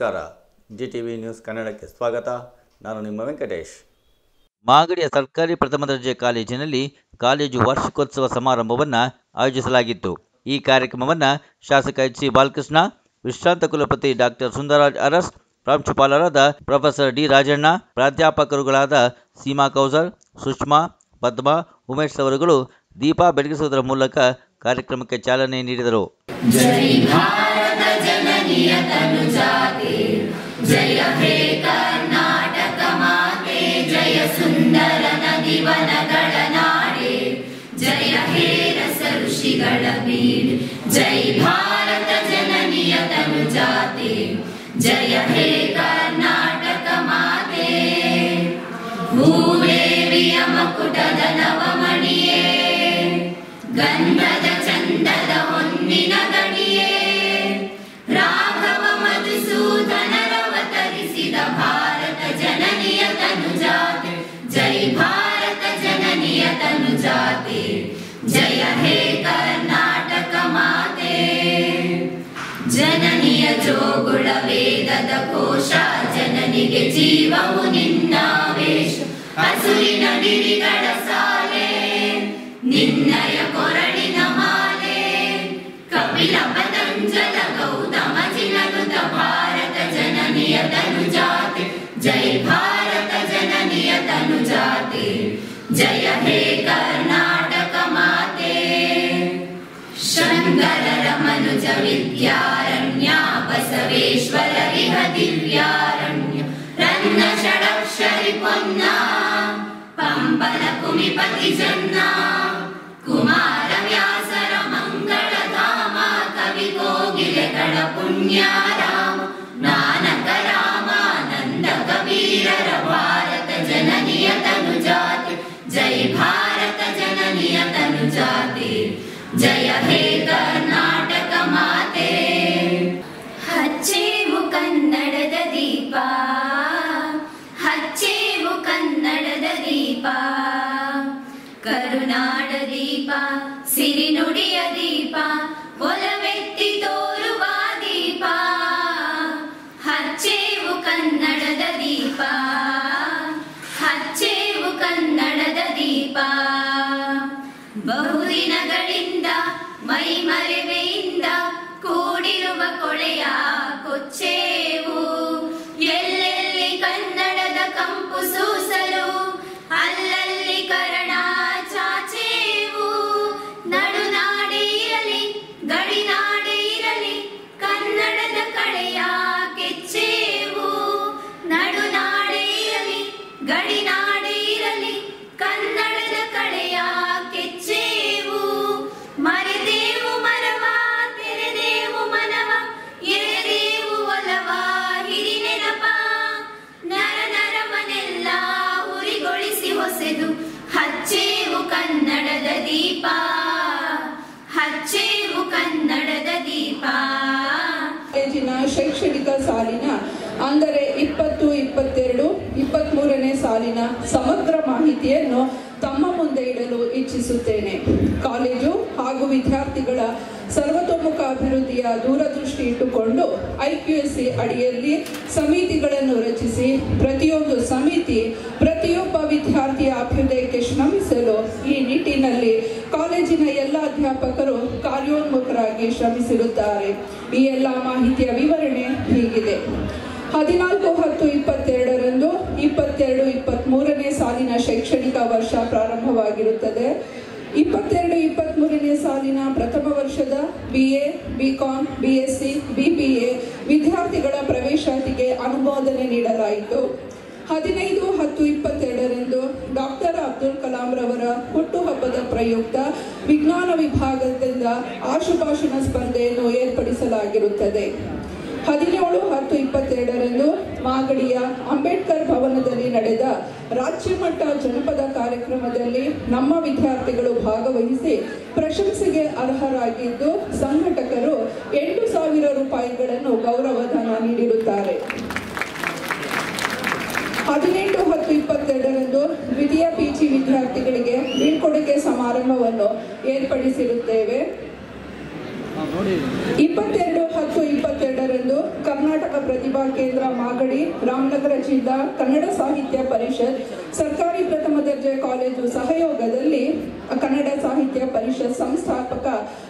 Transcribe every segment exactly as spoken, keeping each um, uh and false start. ನಮಸ್ಕಾರ G TV news ಕನ್ನಡಕ್ಕೆ ಸ್ವಾಗತ. ನಾನು ನಿಮ್ಮ ವೆಂಕಟೇಶ್. ಮಾಗಡಿಯ ಸರ್ಕಾರಿ ಪ್ರಥಮ ದರ್ಜೆ ಕಾಲೇಜಿನಲ್ಲಿ ಕಾಲೇಜು ವಾರ್ಷಿಕೋತ್ಸವ ಸಮಾರಂಭವನ್ನು ಆಯೋಜಿಸಲಾಗಿತ್ತು. ಈ ಕಾರ್ಯಕ್ರಮವನ್ನು ಶಾಸಕ ಎಚ್. ಸಿ. ಬಾಲಕೃಷ್ಣ, ವಿಶ್ರಾಂತ ಕುಲಪತಿ ಡಾಕ್ಟರ್ ಸುಂದರರಾಜ್ ಅರಸ್, ಪ್ರಾಂಶುಪಾಲರಾದ ಪ್ರೊಫೆಸರ್ ಡಿ. ರಾಜಣ್ಣ, ಪ್ರಾಧ್ಯಾಪಕರುಗಳಾದ ಸೀಮಾ ಕೌಸಲ್, ಸುಷ್ಮಾ, ಪದ್ಮಾ, ಉಮೇಶ್ ಅವರುಗಳು ದೀಪ ಬೆಳಗಿಸುವುದರ ಮೂಲಕ ಕಾರ್ಯಕ್ರಮಕ್ಕೆ ಚಾಲನೆ ನೀಡಿದರು. जय हे कर्नाटक माते, जय सुंदर नदी वनगळ नाडे, जय हे रस ऋषिगळ बीड, जय भारत जननिय तनुजाते, जय हे कर्नाटक माते, भूदेविय मकुटद नवमणिये, गंधद चंदद होन्निन गणिये, राघव मधुसूदन भारत जननीय तनुजाते, जय भारत जननीय तनुजाते, जय हे कर्नाटक माते, जननीय जोगुळ वेदद कोश, जननिगे जीवमु निन्न वेश, असुरिन गिरिगळ साಲೆ, निन्नय कोरडिन माಲೆ, कपिल पतंजल गौतम जिनगुत भारत जननीय तनुजाते, जय भारत जननीय तनुजाते, जय हे कर्नाटक माते, शंकर रमनुज विद्यारण्य, बसवेश्वर इह दिव्यारण्य, रत्न षडक्षरिपन्ना, पंपल कुमिपति जन्ना, कुमार व्यासर मंगल धाम, कवि कोकिल गण पुण्याराम, नानक रामानंद कबीरर भारत जननीय तनुजाते, जय भारत जननीय तनुजाते, जय हे कर्नाटक माते, हच्चेवु कन्नडद दीप, हच्चेवु कन्नडद दीप, ಕರುನಾಡ ದೀಪ, ಸಿರಿನುಡಿಯ ದೀಪ, ಒಲವೆತ್ತಿ ತೋರುವ ದೀಪ, ಹಚ್ಚೇವು ಕನ್ನಡದ ದೀಪ, ಹಚ್ಚೇವು ಕನ್ನಡದ ದೀಪ, ಬಹುದಿನಗಳಿಂದ ಮೈಮರೆವೆಯಿಂದ ಕೂಡಿರುವ ಕೊಳೆಯ ಕೊಚ್ಚೇವು, ಎಲ್ಲೆಲ್ಲಿ ಕನ್ನಡದ ಕಂಪು ಸೂಸಲು, ಅಲ್ಲಲ್ಲಿ ಕರಣ ಶೈಕ್ಷಣಿಕ ಸಾಲಿನ ಅಂದರೆ ಇಪ್ಪತ್ತು ಇಪ್ಪತ್ತೆರಡು ಇಪ್ಪತ್ತ್ ಮೂರನೇ ಸಾಲಿನ ಸಮಗ್ರ ಮಾಹಿತಿಯನ್ನು ತಮ್ಮ ಮುಂದೆ ಇಡಲು ಇಚ್ಛಿಸುತ್ತೇನೆ. ಕಾಲೇಜು ಹಾಗೂ ವಿದ್ಯಾರ್ಥಿಗಳ ಸರ್ವತೋಮುಖ ಅಭಿವೃದ್ಧಿಯ ದೂರದೃಷ್ಟಿ ಇಟ್ಟುಕೊಂಡು ಐ ಕ್ಯೂ ಎಸ್ ಸಿ ಅಡಿಯಲ್ಲಿ ಸಮಿತಿಗಳನ್ನು ರಚಿಸಿ ಪ್ರತಿಯೊಂದು ಸಮಿತಿ ಪ್ರತಿಯೊಬ್ಬ ವಿದ್ಯಾರ್ಥಿಯ ಅಭ್ಯುದಯಕ್ಕೆ ಶ್ರಮಿಸಲು ಈ ನಿಟ್ಟಿನಲ್ಲಿ ಕಾಲೇಜಿನ ಎಲ್ಲ ಅಧ್ಯಾಪಕರು ಕಾರ್ಯೋನ್ಮುಖರಾಗಿ ಶ್ರಮಿಸಿರುತ್ತಾರೆ. ಈ ಎಲ್ಲ ಮಾಹಿತಿಯ ವಿವರಣೆ ಹೀಗಿದೆ. ಹದಿನಾಲ್ಕು ಹತ್ತು ಇಪ್ಪತ್ತೆರಡರಂದು ಇಪ್ಪತ್ತೆರಡು ಇಪ್ಪತ್ತ್ ಮೂರನೇ ಸಾಲಿನ ಶೈಕ್ಷಣಿಕ ವರ್ಷ ಪ್ರಾರಂಭವಾಗಿರುತ್ತದೆ. ಇಪ್ಪತ್ತೆರಡು ಇಪ್ಪತ್ತ್ ಮೂರನೇ ಸಾಲಿನ ಪ್ರಥಮ ವರ್ಷದ B A BCom B S C B B A ವಿದ್ಯಾರ್ಥಿಗಳ ಪ್ರವೇಶಾತಿಗೆ ಅನುಮೋದನೆ ನೀಡಲಾಯಿತು. ಹದಿನೈದು ಹತ್ತು ಇಪ್ಪತ್ತೆರಡರಂದು ಡಾಕ್ಟರ್ ಅಬ್ದುಲ್ ಕಲಾಂ ರವರ ಹುಟ್ಟುಹಬ್ಬದ ಪ್ರಯುಕ್ತ ವಿಜ್ಞಾನ ವಿಭಾಗದಿಂದ ಆಶುಭಾಷಣ ಸ್ಪರ್ಧೆಯನ್ನು ಏರ್ಪಡಿಸಲಾಗಿರುತ್ತದೆ. ಹದಿನೇಳು ಹತ್ತು ಇಪ್ಪತ್ತೆರಡರಂದು ಮಾಗಡಿಯ ಅಂಬೇಡ್ಕರ್ ಭವನದಲ್ಲಿ ನಡೆದ ರಾಜ್ಯಮಟ್ಟ ಜನಪದ ಕಾರ್ಯಕ್ರಮದಲ್ಲಿ ನಮ್ಮ ವಿದ್ಯಾರ್ಥಿಗಳು ಭಾಗವಹಿಸಿ ಪ್ರಶಂಸೆಗೆ ಅರ್ಹರಾಗಿದ್ದು ಸಂಘಟಕರು ಎಂಟು ಸಾವಿರ ರೂಪಾಯಿಗಳನ್ನು ಗೌರವಧನ ನೀಡಿರುತ್ತಾರೆ. ಹದಿನೆಂಟು ಹತ್ತು ಇಪ್ಪತ್ತೆರಡರಂದು ದ್ವಿತೀಯ ಪಿಜಿ ವಿದ್ಯಾರ್ಥಿಗಳಿಗೆ ಬೀಳ್ಕೊಡುಗೆ ಸಮಾರಂಭವನ್ನು ಏರ್ಪಡಿಸಿರುತ್ತೇವೆ. ಇಪ್ಪತ್ತೆರಡು ಹತ್ತು ಇಪ್ಪತ್ತೆರಡರಂದು ಕರ್ನಾಟಕ प्रतिभा केंद्र मागडी रामनगर जिला कन्नड साहित्य परिषत् सरकारी प्रथम दर्जे कॉलेज सहयोगदल्ली कन्नड साहित्य परिषत् संस्थापक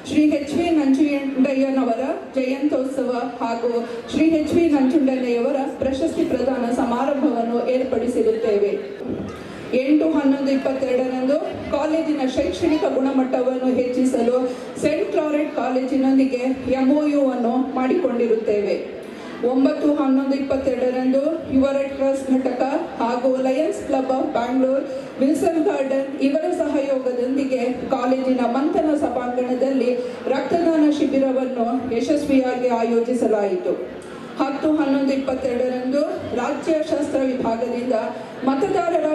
श्री एच वी ನಂಜುಂಡಯ್ಯನವರ जयंतोत्सव ಹಾಗೂ श्री एच वी ನಂಜುಂಡಯ್ಯನವರ ಪ್ರಶಸ್ತಿ ಪ್ರದಾನ ಸಮಾರಂಭವನ್ನು ಏರ್ಪಡಿಸಿರುತ್ತೇವೆ। ಎಂಟು ಹನ್ನೊಂದು ಇಪ್ಪತ್ತೆರಡರಂದು ಕಾಲೇಜಿನ ಶೈಕ್ಷಣಿಕ ಗುಣಮಟ್ಟವನ್ನು ಹೆಚ್ಚಿಸಲು ಸೆಂಟ್ ಕ್ಲಾರೆಟ್ ಕಾಲೇಜಿನೊಂದಿಗೆ ಎಂ ಓ ಯು ಅನ್ನು ಮಾಡಿಕೊಂಡಿರುತ್ತೇವೆ। ಒಂಬತ್ತು ಹನ್ನೊಂದು ಇಪ್ಪತ್ತೆರಡರಂದು ಯುವರ ಟ್ರಸ್ಟ್ ಘಟಕ ಹಾಗೂ Lions club of Bangalore Wilson garden ಇವರ ಸಹಯೋಗದೊಂದಿಗೆ ಕಾಲೇಜಿನ ಮಂಥನ ಸಭಾಂಗಣದಲ್ಲಿ ರಕ್ತದಾನ ಶಿಬಿರವನ್ನು ಯಶಸ್ವಿಯಾಗಿ ಆಯೋಜಿಸಲಾಯಿತು। ಹತ್ತು ಹನ್ನೊಂದು ಇಪ್ಪತ್ತೆರಡರಂದು ರಾಜ್ಯಶಾಸ್ತ್ರ ವಿಭಾಗದಿಂದ ಮತದಾರರ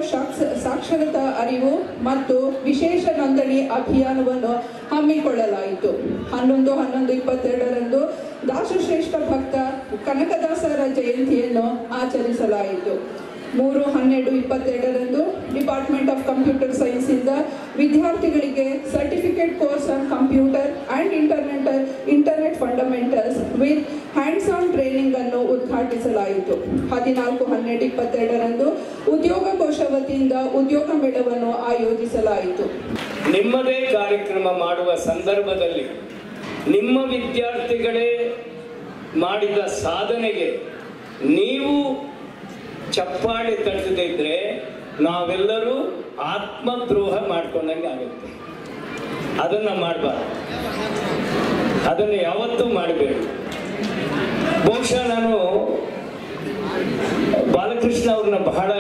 ಸಾಕ್ಷರತಾ ಅರಿವು ಮತ್ತು ವಿಶೇಷ ನೋಂದಣಿ ಅಭಿಯಾನವನ್ನು ಹಮ್ಮಿಕೊಳ್ಳಲಾಯಿತು। ಹನ್ನೊಂದು ಹನ್ನೊಂದು ಇಪ್ಪತ್ತೆರಡರಂದು ದಾಸಶ್ರೇಷ್ಠ ಭಕ್ತ ಕನಕದಾಸರ ಜಯಂತಿಯನ್ನು ಆಚರಿಸಲಾಯಿತು। ಮೂರು ಹನ್ನೆರಡು ಇಪ್ಪತ್ತೆರಡರಂದು ಡಿಪಾರ್ಟ್ಮೆಂಟ್ ಆಫ್ ಕಂಪ್ಯೂಟರ್ ಸೈನ್ಸ್ ಇಂದ ವಿದ್ಯಾರ್ಥಿಗಳಿಗೆ certificate course on computer and internet internet fundamentals with hands on training ಅನ್ನು ಉದ್ಘಾಟಿಸಲಾಯಿತು। ಹದಿನಾಲ್ಕು ಹನ್ನೆರಡು ಇಪ್ಪತ್ತೆರಡರಂದು ಉದ್ಯೋಗಕೋಶ ವತಿಯಿಂದ ಉದ್ಯೋಗ ಮೇಳವನ್ನು ಆಯೋಜಿಸಲಾಯಿತು। ನಿಮ್ಮದೇ ಕಾರ್ಯಕ್ರಮ ಮಾಡುವ ಸಂದರ್ಭದಲ್ಲಿ ನಿಮ್ಮ ವಿದ್ಯಾರ್ಥಿಗಳೇ ಮಾಡಿದ ಸಾಧನೆಗೆ ನೀವು ಚಪ್ಪಾಳೆ ತಟ್ಟದೇ ಇದ್ರೆ ನಾವೆಲ್ಲರೂ ಆತ್ಮದ್ರೋಹ ಮಾಡ್ಕೊಂಡಂಗೆ ಆಗುತ್ತೆ। ಅದನ್ನ ಮಾಡಬಾರ್ದು, ಅದನ್ನು ಯಾವತ್ತೂ ಮಾಡಬೇಕು। ಬಹುಶಃ ನಾನು ಬಾಲಕೃಷ್ಣ ಅವ್ರನ್ನ ಬಹಳ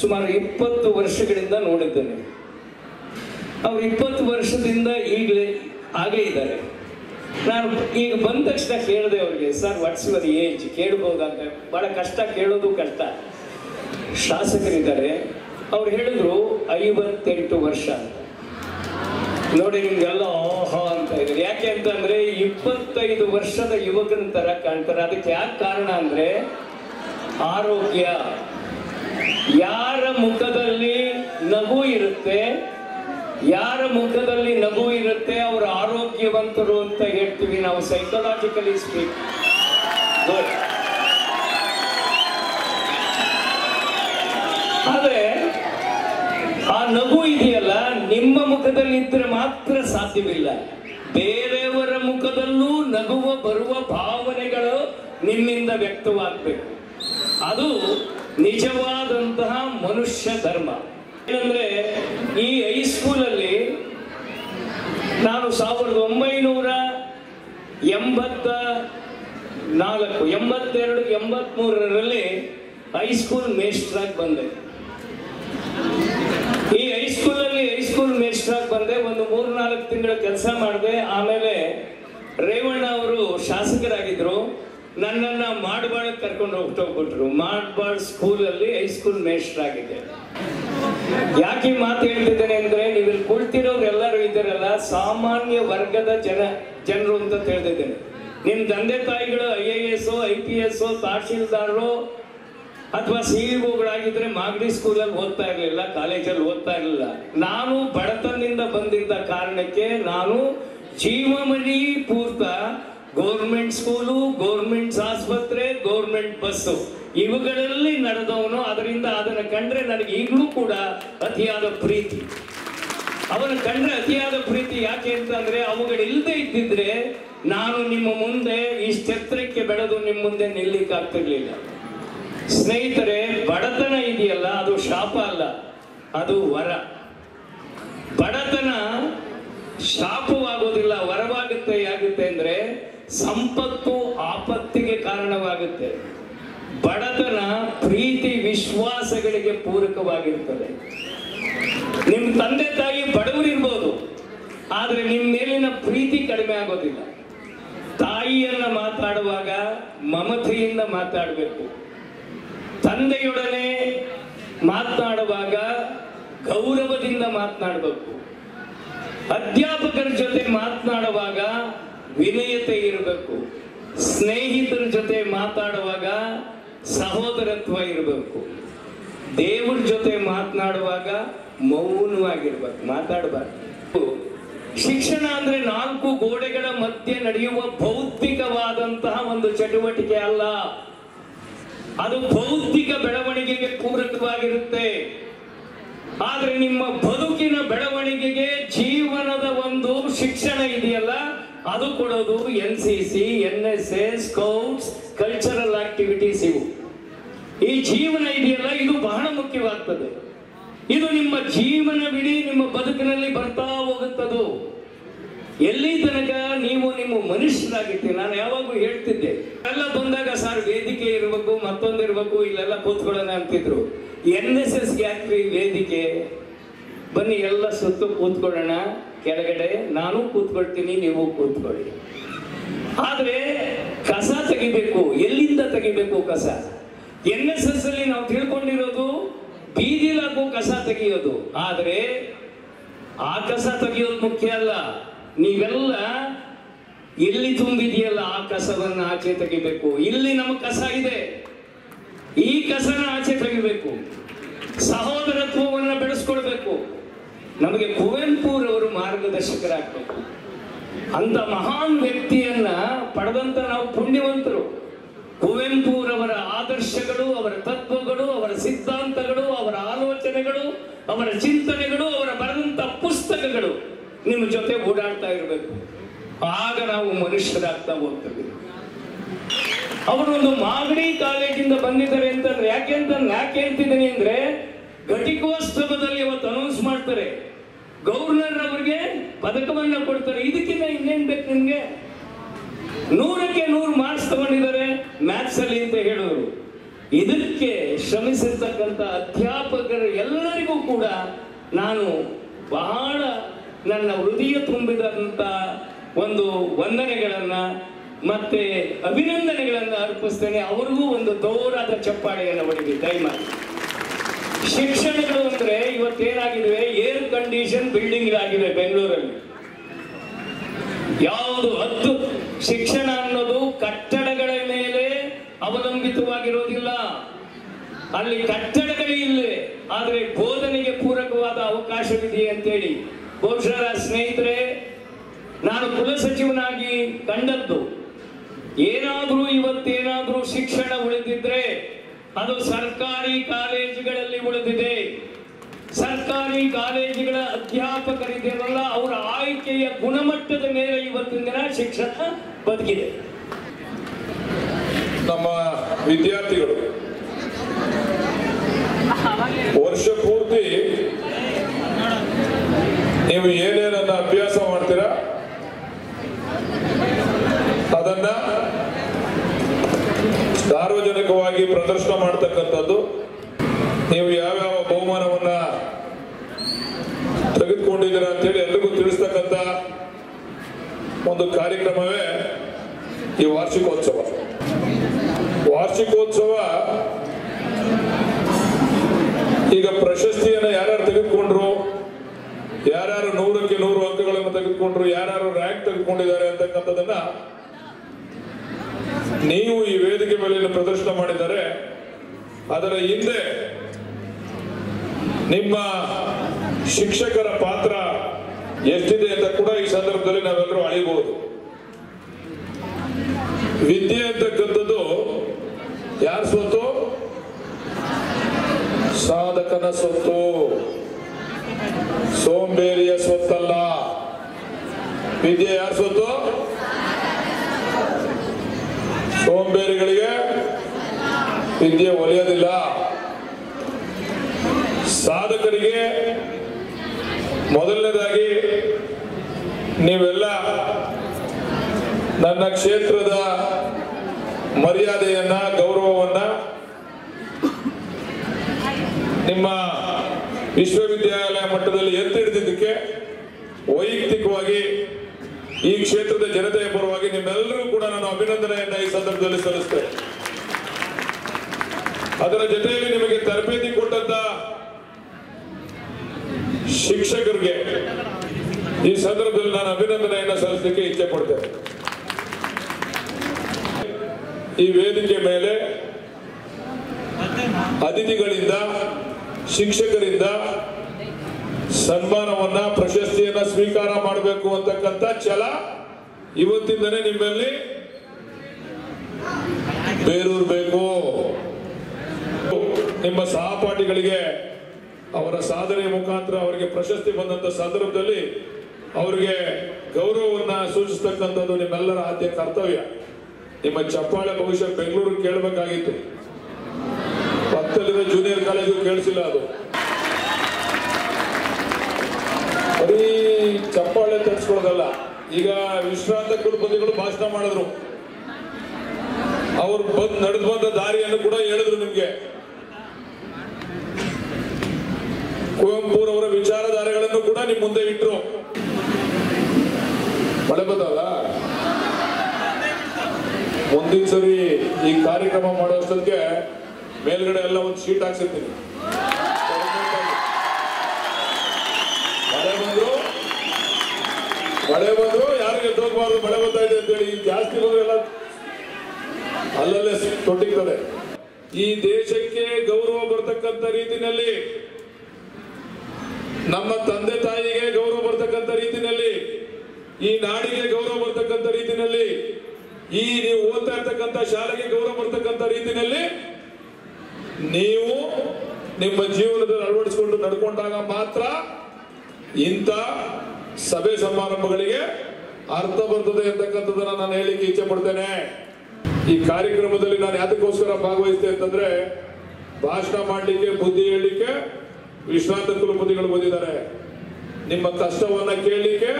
ಸುಮಾರು ಇಪ್ಪತ್ತು ವರ್ಷಗಳಿಂದ ನೋಡಿದ್ದೇನೆ। ಅವ್ರು ಇಪ್ಪತ್ತು ವರ್ಷದಿಂದ ಈಗಲೇ ಆಗೇ ಇದ್ದಾರೆ। ನಾನು ಈಗ ಬಂದ ತಕ್ಷಣ ಕೇಳಿದೆ ಅವ್ರಿಗೆ, ಸರ್ ವಾಟ್ಸ್ ಯುವರ್ ಏಜ್ ಕೇಳ್ಬೋದಂತ, ಭಾಳ ಕಷ್ಟ, ಕೇಳೋದು ಕಷ್ಟ। ಶಾಸಕರಿದ್ದಾರೆ, ಅವ್ರು ಹೇಳಿದ್ರು ಐವತ್ತೆಂಟು ವರ್ಷ ಅಂತ। ನೋಡಿ ನಿಮ್ಗೆಲ್ಲ ಓಹೋ ಅಂತ ಇದ್ದಾರೆ, ಯಾಕೆ ಅಂತಂದ್ರೆ ಇಪ್ಪತ್ತೈದು ವರ್ಷದ ಯುವಕನ ತರ ಕಾಣ್ತಾರೆ। ಅದಕ್ಕೆ ಯಾಕೆ ಕಾರಣ ಅಂದ್ರೆ ಆರೋಗ್ಯ, ಯಾರ ಮುಖದಲ್ಲಿ ನಗು ಇರುತ್ತೆ, ಯಾರ ಮುಖದಲ್ಲಿ ನಗು ಇರುತ್ತೆ ಅವರು ಆರೋಗ್ಯವಂತರು ಅಂತ ಹೇಳ್ತೀವಿ ನಾವು ಸೈಕಲಾಜಿಕಲಿ ಸ್ಪೀಕ್। ಆದ್ರೆ ಆ ನಗು ಇದೆಯಲ್ಲ ನಿಮ್ಮ ಮುಖದಲ್ಲಿ ಇದ್ರೆ ಮಾತ್ರ ಸಾಧ್ಯವಿಲ್ಲ, ಬೇರೆಯವರ ಮುಖದಲ್ಲೂ ನಗುವ ಬರುವ ಭಾವನೆಗಳು ನಿಮ್ಮಿಂದ ವ್ಯಕ್ತವಾಗಬೇಕು। ಅದು ನಿಜವಾದಂತಹ ಮನುಷ್ಯ ಧರ್ಮ ಏನಂದ್ರೆ ಈ ಹೈಸ್ಕೂಲಲ್ಲಿ ನಾನು ಸಾವಿರದ ಒಂಬೈನೂರ ಎಂಬತ್ತ ನಾಲ್ಕು ಎಂಬತ್ತೆರಡು ಎಂಬತ್ಮೂರರಲ್ಲಿ ಹೈಸ್ಕೂಲ್ ಮೇಸ್ಟ್ರಾಗಿ ಬಂದೆ। ಈ ಹೈಸ್ಕೂಲಲ್ಲಿ ಹೈಸ್ಕೂಲ್ ಮೇಸ್ಟ್ರಾಗಿ ಬಂದೆ, ಒಂದು ಮೂರ್ನಾಲ್ಕು ತಿಂಗಳ ಕೆಲಸ ಮಾಡಿದೆ। ಆಮೇಲೆ ರೇವಣ್ಣ ಅವರು ಶಾಸಕರಾಗಿದ್ರು, ನನ್ನನ್ನು ಮಾಡಬಾರ್ದು ಕರ್ಕೊಂಡು ಹೋಗ್ಬಿಟ್ರು। ಮಾಡಬಾರ್ದು ಸ್ಕೂಲಲ್ಲಿ ಹೈಸ್ಕೂಲ್ ಮೇಸ್ಟ್ರಾಗಿದ್ದೆ। ಯಾಕೆ ಮಾತು ಹೇಳ್ತಿದ್ದೇನೆ ಅಂದ್ರೆ ನೀವಿಲ್ಲಿ ಕುಳಿತಿರೋರು ಎಲ್ಲರೂ ಇದ್ದಾರಲ್ಲ, ಸಾಮಾನ್ಯ ವರ್ಗದ ಜನ ಜನರು ಅಂತ ತಿಳಿದಿದ್ದೇನೆ। ನಿಮ್ಮ ತಂದೆ ತಾಯಿಗಳು I A S I P S ತಹಶೀಲ್ದಾರರು ಅಥವಾ ಸಿ ಇ ಒಗಳಾಗಿದ್ರೆ ಮಾಗಡಿ ಸ್ಕೂಲಲ್ಲಿ ಓದ್ತಾ ಇರಲಿಲ್ಲ, ಕಾಲೇಜಲ್ಲಿ ಓದ್ತಾ ಇರಲಿಲ್ಲ। ನಾನು ಬಡತನದಿಂದ ಬಂದಿದ್ದ ಕಾರಣಕ್ಕೆ ನಾನು ಜೀವಮನಿ ಪೂರ್ತ ಗೌರ್ಮೆಂಟ್ ಸ್ಕೂಲು, ಗೌರ್ಮೆಂಟ್ ಆಸ್ಪತ್ರೆ, ಗೌರ್ಮೆಂಟ್ ಬಸ್ಸು ಇವುಗಳಲ್ಲಿ ನಡೆದವನು। ಅದರಿಂದ ಅದನ್ನು ಕಂಡ್ರೆ ನನಗೆ ಈಗಲೂ ಕೂಡ ಅತಿಯಾದ ಪ್ರೀತಿ, ಅವನು ಕಂಡ್ರೆ ಅತಿಯಾದ ಪ್ರೀತಿ। ಯಾಕೆ ಅಂತಂದ್ರೆ ಅವುಗಳಿಲ್ಲದೆ ಇದ್ದಿದ್ರೆ ನಾನು ನಿಮ್ಮ ಮುಂದೆ ಈ ಕ್ಷೇತ್ರಕ್ಕೆ ಬೆಳೆದು ನಿಮ್ಮ ಮುಂದೆ ನಿಲ್ಲಿಕ್ಕಾಗ್ತಿರ್ಲಿಲ್ಲ। ಸ್ನೇಹಿತರೆ, ಬಡತನ ಇದೆಯಲ್ಲ ಅದು ಶಾಪ ಅಲ್ಲ, ಅದು ವರ। ಬಡತನ ಶಾಪವಾಗೋದಿಲ್ಲ, ವರವಾಗುತ್ತೆ। ಯಾಗುತ್ತೆ ಅಂದ್ರೆ ಸಂಪತ್ತು ಆಪತ್ತಿಗೆ ಕಾರಣವಾಗುತ್ತೆ, ಬಡತನ ಪ್ರೀತಿ ವಿಶ್ವಾಸಗಳಿಗೆ ಪೂರಕವಾಗಿರ್ತದೆ। ನಿಮ್ಮ ತಂದೆ ತಾಯಿ ಬಡವರಿರ್ಬೋದು, ಆದರೆ ನಿಮ್ಮ ಮೇಲಿನ ಪ್ರೀತಿ ಕಡಿಮೆ ಆಗೋದಿಲ್ಲ। ತಾಯಿಯನ್ನ ಮಾತಾಡುವಾಗ ಮಮತೆಯಿಂದ ಮಾತಾಡಬೇಕು, ತಂದೆಯೊಡನೆ ಮಾತನಾಡುವಾಗ ಗೌರವದಿಂದ ಮಾತನಾಡಬೇಕು, ಅಧ್ಯಾಪಕರ ಜೊತೆ ಮಾತನಾಡುವಾಗ ವಿನಯತೆ ಇರಬೇಕು, ಸ್ನೇಹಿತರ ಜೊತೆ ಮಾತಾಡುವಾಗ ಸಹೋದರತ್ವ ಇರಬೇಕು, ದೇವ್ರ ಜೊತೆ ಮಾತನಾಡುವಾಗ ಮೌನವಾಗಿರ್ಬೇಕು, ಮಾತಾಡಬಾರ್ದು। ಶಿಕ್ಷಣ ಅಂದ್ರೆ ನಾಲ್ಕು ಗೋಡೆಗಳ ಮಧ್ಯೆ ನಡೆಯುವ ಭೌತಿಕವಾದಂತಹ ಒಂದು ಚಟುವಟಿಕೆ ಅಲ್ಲ, ಅದು ಭೌತಿಕ ಬೆಳವಣಿಗೆಗೆ ಪೂರಕವಾಗಿರುತ್ತೆ. ಆದರೆ ನಿಮ್ಮ ಬದುಕಿನ ಬೆಳವಣಿಗೆಗೆ ಜೀವನದ ಒಂದು ಶಿಕ್ಷಣ ಇದೆಯಲ್ಲ, ಅದು ಕೊಡೋದು N C C, N S S, scouts, cultural activities. ಇವು ಈ ಜೀವನ ಇದೆಯಲ್ಲ, ಇದು ಬಹಳ ಮುಖ್ಯವಾಗ್ತದೆ. ಇದು ನಿಮ್ಮ ಜೀವನವಿಡೀ ನಿಮ್ಮ ಬದುಕಿನಲ್ಲಿ ಬರ್ತಾ ಹೋಗುತ್ತದು. ಎಲ್ಲಿ ತನಕ ನೀವು ನಿಮ್ಮ ಮನುಷ್ಯರಾಗಿರ್ತೀವಿ. ನಾನು ಯಾವಾಗೂ ಹೇಳ್ತಿದ್ದೆ, ಎಲ್ಲ ಬಂದಾಗ ಸರ್ ವೇದಿಕೆ ಇರಬೇಕು, ಮತ್ತೊಂದಿರಬೇಕು, ಇಲ್ಲೆಲ್ಲ ಕೂತ್ಕೊಳ್ಳೋಣ ಅಂತಿದ್ರು. ಎನ್ ಎಸ್ ಎಸ್ ಗ್ಯಾಕ್ಟ್ರಿ ವೇದಿಕೆ, ಬನ್ನಿ ಎಲ್ಲ ಸುತ್ತು ಕೂತ್ಕೊಳ್ಳೋಣ, ಕೆಳಗಡೆ ನಾನು ಕೂತ್ಕೊಳ್ತೀನಿ, ನೀವು ಕೂತ್ಕೊಳ್ಳಿ. ಆದರೆ ಕಸ ತೆಗಿಬೇಕು. ಎಲ್ಲಿಂದ ತೆಗಿಬೇಕು ಕಸ? ಎನ್ ಎಸ್ ಎಸ್ ಅಲ್ಲಿ ನಾವು ತಿಳ್ಕೊಂಡಿರೋದು ಬೀದಿಲಾಗೂ ಕಸ ತೆಗೆಯೋದು. ಆದರೆ ಆ ಕಸ ತೆಗೆಯೋದು ಮುಖ್ಯ ಅಲ್ಲ, ನೀವೆಲ್ಲ ಎಲ್ಲಿ ತುಂಬಿದೆಯಲ್ಲ ಆ ಕಸವನ್ನು ಆಚೆ ತೆಗಿಬೇಕು. ಇಲ್ಲಿ ನಮ್ಮ ಕಸ ಇದೆ, ಈ ಕಸನ ಆಚೆ ತೆಗಿಬೇಕು. ಸಹೋದರತ್ವವನ್ನು ಬೆಳೆಸ್ಕೊಳ್ಬೇಕು. ನಮಗೆ ಕುವೆಂಪುರವರು ಮಾರ್ಗದರ್ಶಕರಾಗಬೇಕು. ಅಂತ ಮಹಾನ್ ವ್ಯಕ್ತಿಯನ್ನ ಪಡೆದಂತ ನಾವು ಪುಣ್ಯವಂತರು. ಕುವೆಂಪುರವರ ಆದರ್ಶಗಳು, ಅವರ ತತ್ವಗಳು, ಅವರ ಸಿದ್ಧಾಂತಗಳು, ಅವರ ಆಲೋಚನೆಗಳು, ಅವರ ಚಿಂತನೆಗಳು, ಅವರ ಬರೆದಂತ ಪುಸ್ತಕಗಳು ನಿಮ್ಮ ಜೊತೆ ಓಡಾಡ್ತಾ ಇರಬೇಕು. ಆಗ ನಾವು ಮನುಷ್ಯರಾಗ್ತಾ ಹೋಗ್ತೇವೆ. ಅವರೊಂದು ಮಾಗಡಿ ಕಾಲೇಜಿಂದ ಬಂದಿದ್ದಾರೆ ಅಂತಂದ್ರೆ, ಯಾಕೆಂತ ಯಾಕೆ ಹೇಳ್ತಿದ್ದೀನಿ ಅಂದ್ರೆ, ಘಟಿಕೋತ್ಸವದಲ್ಲಿ ಅವತ್ತು ಅನೌನ್ಸ್ ಮಾಡ್ತಾರೆ, ಗವರ್ನರ್ ಅವರಿಗೆ ಪದಕವನ್ನ ಕೊಡ್ತಾರೆ. ಇದಕ್ಕಿಂತ ಇನ್ನೇನ್ ಬೇಕು ನಿಮ್ಗೆ? ನೂರಕ್ಕೆ ನೂರು ಮಾರ್ಕ್ಸ್ ತಗೊಂಡಿದ್ದಾರೆ ಮ್ಯಾಥ್ಸ್ ಅಲ್ಲಿ ಅಂತ ಹೇಳೋರು. ಇದಕ್ಕೆ ಶ್ರಮಿಸಿರ್ತಕ್ಕಂಥ ಅಧ್ಯಾಪಕರು ಎಲ್ಲರಿಗೂ ಕೂಡ ನಾನು ಬಹಳ ನನ್ನ ಹೃದಯ ತುಂಬಿದಂತ ಒಂದು ವಂದನೆಗಳನ್ನ ಮತ್ತೆ ಅಭಿನಂದನೆಗಳನ್ನ ಅರ್ಪಿಸ್ತೇನೆ. ಅವ್ರಿಗೂ ಒಂದು ಜೋರಾದ ಚಪ್ಪಾಳೆಯನ್ನು ಹೊಡೆದಿ ದಯಮಾಡಿ. ಶಿಕ್ಷಣಗಳು ಅಂದ್ರೆ ಇವತ್ತೇನಾಗಿದವೆ, ಏರ್ ಕಂಡೀಷನ್ ಬಿಲ್ಡಿಂಗ್ ಆಗಿದೆ ಬೆಂಗಳೂರಲ್ಲಿ. ಯಾವುದು ಹತ್ತು ಶಿಕ್ಷಣ ಅನ್ನೋದು ಕಟ್ಟಡಗಳ ಮೇಲೆ ಅವಲಂಬಿತವಾಗಿರೋದಿಲ್ಲ. ಅಲ್ಲಿ ಕಟ್ಟಡಗಳೇ ಇಲ್ಲೇ, ಆದರೆ ಬೋಧನೆಗೆ ಪೂರಕವಾದ ಅವಕಾಶವಿದೆ ಅಂತೇಳಿ ಬಹುಶಃ ಸ್ನೇಹಿತರೆ ನಾನು ಕುಲಸಚಿವನಾಗಿ ಕಂಡದ್ದು. ಏನಾದರೂ ಇವತ್ತೇನಾದರೂ ಶಿಕ್ಷಣ ಉಳಿದಿದ್ರೆ ಅದು ಸರ್ಕಾರಿ ಕಾಲೇಜುಗಳಲ್ಲಿ ಉಳಿದಿದೆ. ಸರ್ಕಾರಿ ಕಾಲೇಜುಗಳ ಅಧ್ಯಾಪಕರಿದ್ದೇನಲ್ಲ, ಅವರ ಆಯ್ಕೆಯ ಗುಣಮಟ್ಟದ ಮೇಲೆ ಇವತ್ತಿನ ದಿನ ಶಿಕ್ಷಣ ಬದುಕಿದೆ. ನಮ್ಮ ವಿದ್ಯಾರ್ಥಿಗಳು ವರ್ಷ ಪೂರ್ತಿ ನೀವು ಏನೇನನ್ನ ಅಭ್ಯಾಸ ಮಾಡ್ತೀರಾ ಅದನ್ನ ಸಾರ್ವಜನಿಕವಾಗಿ ಪ್ರದರ್ಶನ ಮಾಡತಕ್ಕಂಥದ್ದು. ನೀವು ಯಾವ್ಯಾವ ಬಹುಮಾನವನ್ನ ತೆಗೆದುಕೊಂಡಿದ್ದೀರಾ ಅಂತೇಳಿ ಎಲ್ರಿಗೂ ತಿಳಿಸ್ತಕ್ಕಂಥ ಒಂದು ಕಾರ್ಯಕ್ರಮವೇ ಈ ವಾರ್ಷಿಕೋತ್ಸವ. ವಾರ್ಷಿಕೋತ್ಸವ ಈಗ ಪ್ರಶಸ್ತಿಯನ್ನು ಯಾರ್ಯಾರು ತೆಗೆದುಕೊಂಡ್ರು, ಯಾರ್ಯಾರು ನೂರಕ್ಕೆ ನೂರು ಅಂಕಗಳನ್ನು ತೆಗೆದುಕೊಂಡ್ರು, ಯಾರ್ಯಾರು ರ್ಯಾಂಕ್ ತೆಗೆದುಕೊಂಡಿದ್ದಾರೆ ಅಂತಕ್ಕಂಥದನ್ನ ನೀವು ಈ ವೇದಿಕೆ ಮೇಲಿನ ಪ್ರದರ್ಶನ ಮಾಡಿದ್ದಾರೆ. ಅದರ ಹಿಂದೆ ನಿಮ್ಮ ಶಿಕ್ಷಕರ ಪಾತ್ರ ಎಷ್ಟಿದೆ ಅಂತ ಕೂಡ ಈ ಸಂದರ್ಭದಲ್ಲಿ ನಾವೆಲ್ಲರೂ ಅರಿಬಹುದು. ವಿದ್ಯೆ ಅಂತಕ್ಕಂಥದ್ದು ಯಾರ ಸ್ವತ್ತು? ಸಾಧಕನ ಸ್ವತ್ತು, ಸೋಂಬೇರಿಯ ಸ್ವತ್ತಲ್ಲ. ವಿದ್ಯೆ ಯಾರ ಸ್ವತ್ತು? ಸೋಂಬೇರಿಗಳಿಗೆ ವಿದ್ಯೆ ಒಲಿಯೋದಿಲ್ಲ. ಸಾಧಕರಿಗೆ ಮೊದಲನೇದಾಗಿ ನೀವೆಲ್ಲ ನನ್ನ ಕ್ಷೇತ್ರದ ಮರ್ಯಾದೆಯನ್ನ, ಗೌರವವನ್ನ ನಿಮ್ಮ ವಿಶ್ವವಿದ್ಯಾಲಯ ಮಟ್ಟದಲ್ಲಿ ಎತ್ತಿ ಹಿಡಿದಿದ್ದಕ್ಕೆ ವೈಯಕ್ತಿಕವಾಗಿ ಈ ಕ್ಷೇತ್ರದ ಜನತೆಯ ಪರವಾಗಿ ನಿಮ್ಮೆಲ್ಲರೂ ಕೂಡ ನಾನು ಅಭಿನಂದನೆಯನ್ನ ಈ ಸಂದರ್ಭದಲ್ಲಿ ಸಲ್ಲಿಸ್ತೇನೆ. ಅದರ ಜೊತೆಯಲ್ಲಿ ನಿಮಗೆ ತರಬೇತಿ ಕೊಟ್ಟಂತ ಶಿಕ್ಷಕರಿಗೆ ಈ ಸಂದರ್ಭದಲ್ಲಿ ನಾನು ಅಭಿನಂದನೆಯನ್ನ ಸಲ್ಲಿಸಲಿಕ್ಕೆ ಇಚ್ಛೆ ಪಡ್ತೇನೆ. ಈ ವೇದಿಕೆ ಮೇಲೆ ಅತಿಥಿಗಳಿಂದ, ಶಿಕ್ಷಕರಿಂದ ಸನ್ಮಾನವನ್ನ, ಪ್ರಶಸ್ತಿಯನ್ನ ಸ್ವೀಕಾರ ಮಾಡಬೇಕು ಅಂತಕ್ಕಂಥ ಛಲ ಇವತ್ತಿಂದನೇ ನಿಮ್ಮಲ್ಲಿ ಬೇರೂರ್ಬೇಕು. ನಿಮ್ಮ ಸಹಪಾಠಿಗಳಿಗೆ ಅವರ ಸಾಧನೆ ಮುಖಾಂತರ ಅವರಿಗೆ ಪ್ರಶಸ್ತಿ ಬಂದಂತ ಸಂದರ್ಭದಲ್ಲಿ ಅವರಿಗೆ ಗೌರವವನ್ನ ಸೂಚಿಸತಕ್ಕಂತದ್ದು ನಿಮ್ಮೆಲ್ಲರ ಆದ್ಯ ಕರ್ತವ್ಯ. ನಿಮ್ಮ ಚಪ್ಪಾಳೆ ಭವಿಷ್ಯ ಬೆಂಗಳೂರು ಕೇಳಬೇಕಾಗಿತ್ತು, ಪಕ್ಕದಲ್ಲಿರೋ ಜೂನಿಯರ್ ಕಾಲೇಜು ಕೇಳಿಸಿಲ್ಲ. ಅದು ಬರೀ ಚಪ್ಪಾಳೆ ತರಿಸ್ಕೊಳ್ಳೋದಲ್ಲ, ಈಗ ವಿಶ್ರಾಂತ ಕುಲಪತಿಗಳು ಭಾಷಣ ಮಾಡಿದ್ರು, ಅವ್ರು ಬಂದ್ ನಡೆದು ಬಂದ ದಾರಿಯನ್ನು ಕೂಡ ಹೇಳಿದ್ರು. ನಿಮ್ಗೆ ಕುವೆಂಪುರವರ ವಿಚಾರಧಾರೆಗಳನ್ನು ಕೂಡ ನಿಮ್ ಮುಂದೆ ಇಟ್ರು. ಮಳೆ ಬಂದಲ್ಲ, ಒಂದಿನ ಸರಿ ಈ ಕಾರ್ಯಕ್ರಮ ಮಾಡೋಷ್ಟಕ್ಕೆ ಮೇಲ್ಗಡೆ ಎಲ್ಲ ಒಂದು ಶೀಟ್ ಹಾಕ್ಸಿರ್ತೀನಿ. ಮಳೆ ಬಂದ್ರು ಮಳೆ ಬಂದ್ರು ಯಾರಿಗೆ ತೋರ್ಬಾರ್ದು, ಮಳೆ ಬರ್ತಾ ಇದೆ ಅಂತೇಳಿ ಜಾಸ್ತಿ ಬಂದ್ರೆಲ್ಲ ಅಲ್ಲಲ್ಲೇ ತೊಟ್ಟಿರ್ತದೆ. ಈ ದೇಶಕ್ಕೆ ಗೌರವ ಬರ್ತಕ್ಕಂಥ ರೀತಿಯಲ್ಲಿ, ನಮ್ಮ ತಂದೆ ತಾಯಿಗೆ ಗೌರವ ಬರ್ತಕ್ಕಂಥ ರೀತಿಯಲ್ಲಿ, ಈ ನಾಡಿಗೆ ಗೌರವ ಬರ್ತಕ್ಕಂಥ ರೀತಿಯಲ್ಲಿ, ಈ ನೀವು ಓದ್ತಾ ಇರ್ತಕ್ಕಂಥ ಶಾಲೆಗೆ ಗೌರವ ಬರ್ತಕ್ಕಂಥ ರೀತಿಯಲ್ಲಿ ನೀವು ನಿಮ್ಮ ಜೀವನದಲ್ಲಿ ಅಳವಡಿಸಿಕೊಂಡು ನಡ್ಕೊಂಡಾಗ ಮಾತ್ರ ಇಂಥ ಸಭೆ ಸಮಾರಂಭಗಳಿಗೆ ಅರ್ಥ ಬರ್ತದೆ ಅಂತಕ್ಕಂಥದ್ದನ್ನ ನಾನು ಹೇಳಿಕೆ ಇಚ್ಛೆ ಪಡ್ತೇನೆ. ಈ ಕಾರ್ಯಕ್ರಮದಲ್ಲಿ ನಾನು ಯಾತಕ್ಕೋಸ್ಕರ ಭಾಗವಹಿಸಿದೆ ಅಂತಂದ್ರೆ, ಭಾಷಣ ಮಾಡಲಿಕ್ಕೆ, ಬುದ್ಧಿ ಹೇಳಲಿಕ್ಕೆ ವಿಶ್ರಾಂತ ಕುಲಪತಿಗಳು ಬಂದಿದ್ದಾರೆ. ನಿಮ್ಮ ಕಷ್ಟವನ್ನ ಕೇಳಲಿಕ್ಕೆ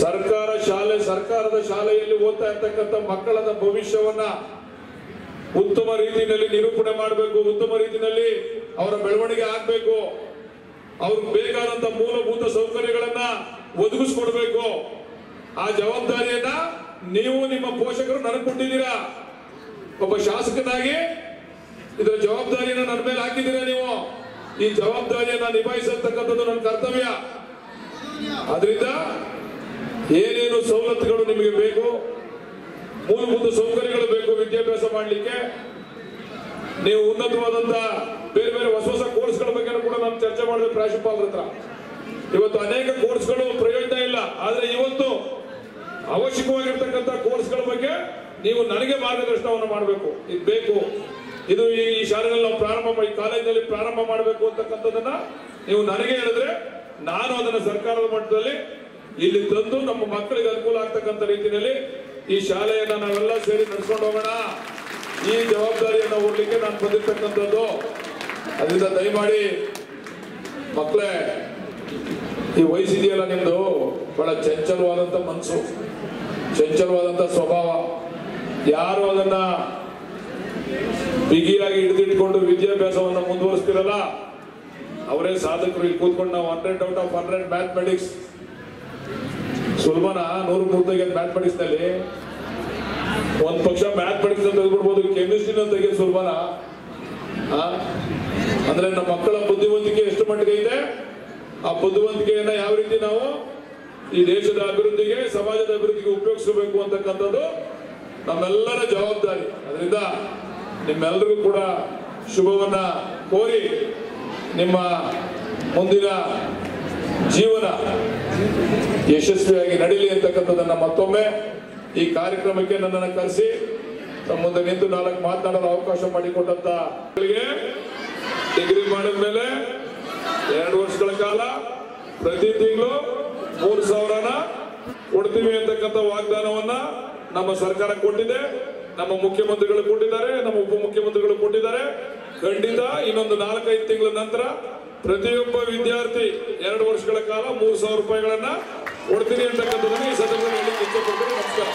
ಸರ್ಕಾರ ಶಾಲೆ ಸರ್ಕಾರದ ಶಾಲೆಯಲ್ಲಿ ಓದ್ತಾ ಇರ್ತಕ್ಕಂಥ ಮಕ್ಕಳ ಭವಿಷ್ಯವನ್ನ ಉತ್ತಮ ರೀತಿಯಲ್ಲಿ ನಿರೂಪಣೆ ಮಾಡಬೇಕು, ಉತ್ತಮ ರೀತಿಯಲ್ಲಿ ಅವರ ಬೆಳವಣಿಗೆ ಆಗಬೇಕು, ಅವ್ರಿಗೆ ಬೇಕಾದಂತ ಮೂಲಭೂತ ಸೌಕರ್ಯಗಳನ್ನ ಒದಗಿಸ್ಕೊಡ್ಬೇಕು. ಆ ಜವಾಬ್ದಾರಿಯನ್ನ ನೀವು ನಿಮ್ಮ ಪೋಷಕರು ನನಗೆ ಕೊಟ್ಟಿದ್ದೀರಾ. ಒಬ್ಬ ಶಾಸಕನಾಗಿ ಇದರ ಜವಾಬ್ದಾರಿಯನ್ನು ನನ್ನ ಮೇಲೆ ಹಾಕಿದ್ದೀರಾ. ನೀವು ಈ ಜವಾಬ್ದಾರಿಯನ್ನ ನಿಭಾಯಿಸತಕ್ಕಂಥದ್ದು ನನ್ನ ಕರ್ತವ್ಯ. ಅದರಿಂದ ಏನೇನು ಸವಲತ್ತುಗಳು ನಿಮಗೆ ಬೇಕು, ಮೂಲಭೂತ ಸೌಕರ್ಯಗಳು ಬೇಕು ವಿದ್ಯಾಭ್ಯಾಸ ಮಾಡಲಿಕ್ಕೆ, ನೀವು ಉನ್ನತವಾದಂತ ಬೇರೆ ಬೇರೆ ಹೊಸ ಹೊಸ ಕೋರ್ಸ್ಗಳ ಬಗ್ಗೆ ಕೂಡ ನಾನು ಚರ್ಚೆ ಮಾಡಿದೆ ಪ್ರಾಂಶುಪಾಲರ ಹತ್ರ. ಇವತ್ತು ಅನೇಕ ಕೋರ್ಸ್ಗಳು ಪ್ರಯೋಜನ ಇಲ್ಲ, ಆದ್ರೆ ಇವತ್ತು ಅವಶ್ಯಕವಾಗಿರ್ತಕ್ಕಂಥ ಕೋರ್ಸ್ಗಳ ಬಗ್ಗೆ ನೀವು ನನಗೆ ಮಾರ್ಗದರ್ಶನವನ್ನು ಮಾಡಬೇಕು. ಇದು ಬೇಕು, ಇದು ಈ ಶಾಲೆಯಲ್ಲಿ ನಾವು ಪ್ರಾರಂಭ ಮಾಡಿ ಕಾಲೇಜಿನಲ್ಲಿ ಪ್ರಾರಂಭ ಮಾಡಬೇಕು ಅಂತಕ್ಕಂಥದ್ದನ್ನ ನೀವು ನನಗೆ ಹೇಳಿದ್ರೆ, ನಾನು ಅದನ್ನು ಸರ್ಕಾರದ ಮಟ್ಟದಲ್ಲಿ ಇಲ್ಲಿ ತಂದು ನಮ್ಮ ಮಕ್ಕಳಿಗೆ ಅನುಕೂಲ ಆಗ್ತಕ್ಕಂಥ ರೀತಿಯಲ್ಲಿ ಈ ಶಾಲೆಯನ್ನ ನಾವೆಲ್ಲ ಸೇರಿ ನಡೆಸ್ಕೊಂಡು ಹೋಗೋಣ. ಈ ಜವಾಬ್ದಾರಿಯನ್ನು ಹೋಗ್ಲಿಕ್ಕೆ ನಾನು ಬಂದಿರ್ತಕ್ಕಂಥದ್ದು. ಅದರಿಂದ ದಯಮಾಡಿ ಮಕ್ಕಳೇ, ಈ ವಯಸ್ಸಿದೆಯಲ್ಲ ನಿಮ್ದು, ಬಹಳ ಚಂಚಲವಾದಂಥ ಮನಸ್ಸು, ಚಂಚಲವಾದಂಥ ಸ್ವಭಾವ. ಯಾರು ಅದನ್ನ ಬಿಗಿಯಾಗಿ ಹಿಡಿದಿಟ್ಕೊಂಡು ವಿದ್ಯಾಭ್ಯಾಸವನ್ನು ಮುಂದುವರಿಸ್ತಿರಲ್ಲ ಅವರೇ ಸಾಧಕರು. ಇಲ್ಲಿ ಕೂತ್ಕೊಂಡು ನಾವು hundred out of hundred mathematics ಸುಲ್ಭನ ನೂರು ಮೂರ್ತಾಗ ಮ್ಯಾಥಮೆಟಿಕ್ಸ್ ನಲ್ಲಿ ಒಂದ್ ಪಕ್ಷ ಮ್ಯಾಥಮೆಟಿಕ್ಸ್ ತೆಗೆದ್ಬಿಡ್ಬೋದು, ಕೆಮಿಸ್ಟ್ರಿನ ತೆಗೆದು ಸುಲ್ಭನ. ಅಂದ್ರೆ ನಮ್ಮ ಮಕ್ಕಳ ಬುದ್ಧಿವಂತಿಕೆ ಎಷ್ಟು ಮಟ್ಟಿಗೆ ಇದೆ, ಆ ಬುದ್ಧಿವಂತಿಕೆಯನ್ನ ಯಾವ ರೀತಿ ನಾವು ಈ ದೇಶದ ಅಭಿವೃದ್ಧಿಗೆ, ಸಮಾಜದ ಅಭಿವೃದ್ಧಿಗೆ ಉಪಯೋಗಿಸಬೇಕು ಅಂತಕ್ಕಂಥದ್ದು ನಮ್ಮೆಲ್ಲರ ಜವಾಬ್ದಾರಿ. ಅದರಿಂದ ನಿಮ್ಮೆಲ್ಲರಿಗೂ ಕೂಡ ಶುಭವನ್ನ ಕೋರಿ ನಿಮ್ಮ ಮುಂದಿನ ಜೀವನ ಯಶಸ್ವಿಯಾಗಿ ನಡೀಲಿ ಅಂತಕ್ಕಂಥದ್ದನ್ನ ಮತ್ತೊಮ್ಮೆ ಈ ಕಾರ್ಯಕ್ರಮಕ್ಕೆ ನನ್ನನ್ನು ಕರೆಸಿ ತಮ್ಮ ಮುಂದೆ ನಿಂತು ನಾಲ್ಕು ಮಾತನಾಡಲು ಅವಕಾಶ ಮಾಡಿಕೊಟ್ಟಂತ ಡಿಗ್ರಿ ಮಾಡಿದ ಮೇಲೆ ಎರಡು ವರ್ಷಗಳ ಕಾಲ ಪ್ರತಿ ತಿಂಗಳು ಮೂರು ಸಾವಿರನ ಕೊಡ್ತೀವಿ ಅಂತಕ್ಕಂಥ ವಾಗ್ದಾನವನ್ನ ನಮ್ಮ ಸರ್ಕಾರ ಕೊಟ್ಟಿದೆ, ನಮ್ಮ ಮುಖ್ಯಮಂತ್ರಿಗಳು ಕೊಟ್ಟಿದ್ದಾರೆ, ನಮ್ಮ ಉಪಮುಖ್ಯಮಂತ್ರಿಗಳು ಕೊಟ್ಟಿದ್ದಾರೆ. ಖಂಡಿತ ಇನ್ನೊಂದು ನಾಲ್ಕೈದು ತಿಂಗಳ ನಂತರ ಪ್ರತಿಯೊಬ್ಬ ವಿದ್ಯಾರ್ಥಿ ಎರಡು ವರ್ಷಗಳ ಕಾಲ ಮೂರು ಸಾವಿರ ರೂಪಾಯಿಗಳನ್ನ ಕೊಡ್ತೀನಿ ಅಂತಕ್ಕಂಥದ್ದನ್ನು ಈ ಸಂದರ್ಭದಲ್ಲಿ ಹೇಳಿಕೆ ಇಚ್ಛೆ ಪಡ್ತೀನಿ. ನಮಸ್ಕಾರ.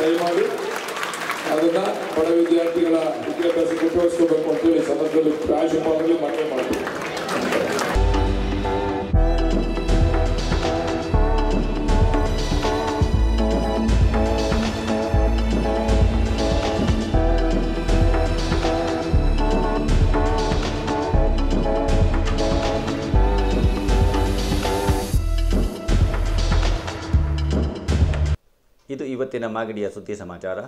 ದಯಮಾಡಿ ಅದನ್ನು ಬಡ ವಿದ್ಯಾರ್ಥಿಗಳ ವಿದ್ಯಾಭ್ಯಾಸಕ್ಕೆ ಉಪಯೋಗಿಸಬೇಕು ಅಂತೇಳಿ ಸದನದಲ್ಲಿ ಪ್ರಾಂಶುಪಾಲರಿಗೆ ಮನವಿ ಮಾಡ್ತೀವಿ. ಇದು ಇವತ್ತಿನ ಮಾಗಡಿಯ ಸುದ್ದಿ ಸಮಾಚಾರ.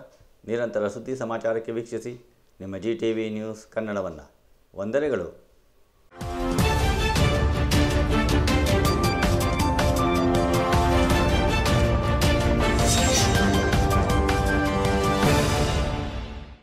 ನಿರಂತರ ಸುದ್ದಿ ಸಮಾಚಾರಕ್ಕೆ ವೀಕ್ಷಿಸಿ ನಿಮ್ಮ ಜಿ ಟಿ ವಿ ನ್ಯೂಸ್ ಕನ್ನಡವನ್ನು. ವಂದನೆಗಳು.